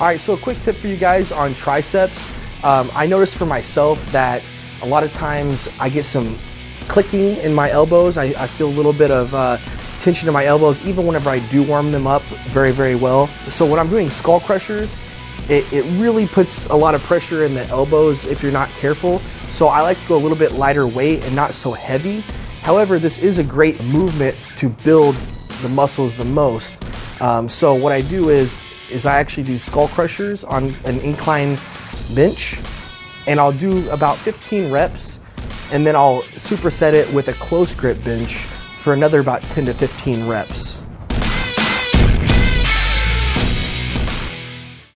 Alright, so a quick tip for you guys on triceps. I noticed for myself that a lot of times I get some clicking in my elbows. I feel a little bit of tension in my elbows even whenever I do warm them up very, very well. So when I'm doing skull crushers, it really puts a lot of pressure in the elbows if you're not careful. So I like to go a little bit lighter weight and not so heavy. However, this is a great movement to build the muscles the most. So what I do is I actually do skull crushers on an incline bench, and I'll do about 15 reps, and then I'll superset it with a close grip bench for another about 10 to 15 reps.